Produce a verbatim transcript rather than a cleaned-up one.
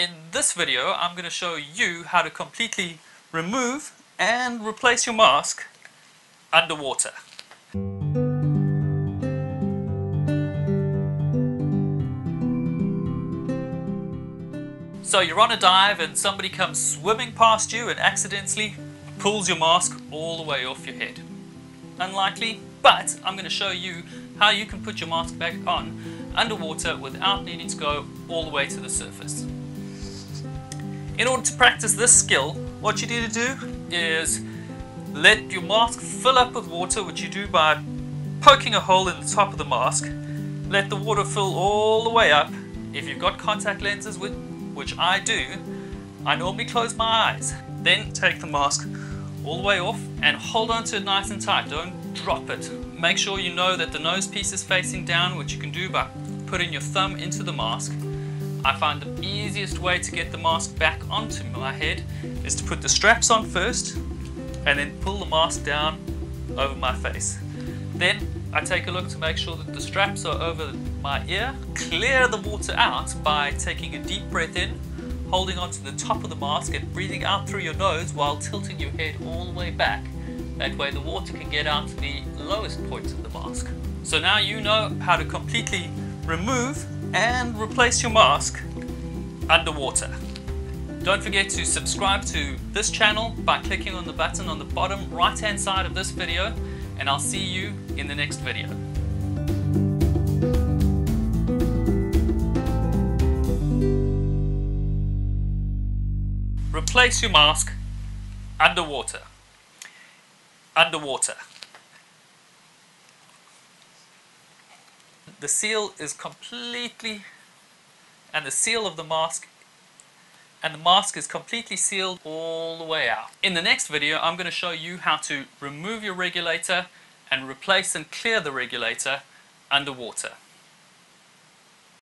In this video, I'm going to show you how to completely remove and replace your mask underwater. So you're on a dive and somebody comes swimming past you and accidentally pulls your mask all the way off your head. Unlikely, but I'm going to show you how you can put your mask back on underwater without needing to go all the way to the surface. In order to practice this skill, what you need to do is let your mask fill up with water, which you do by poking a hole in the top of the mask. Let the water fill all the way up. If you've got contact lenses, which I do, I normally close my eyes. Then take the mask all the way off and hold on to it nice and tight. Don't drop it. Make sure you know that the nose piece is facing down, which you can do by putting your thumb into the mask. I find the easiest way to get the mask back onto my head is to put the straps on first and then pull the mask down over my face. Then I take a look to make sure that the straps are over my ear. Clear the water out by taking a deep breath in, holding onto the top of the mask and breathing out through your nose while tilting your head all the way back. That way the water can get out to the lowest point of the mask. So now you know how to completely remove and replace your mask underwater. Don't forget to subscribe to this channel by clicking on the button on the bottom right hand side of this video, and I'll see you in the next video. Replace your mask underwater. Underwater. The seal is completely, and the seal of the mask, and the mask is completely sealed all the way out. In the next video, I'm going to show you how to remove your regulator and replace and clear the regulator underwater.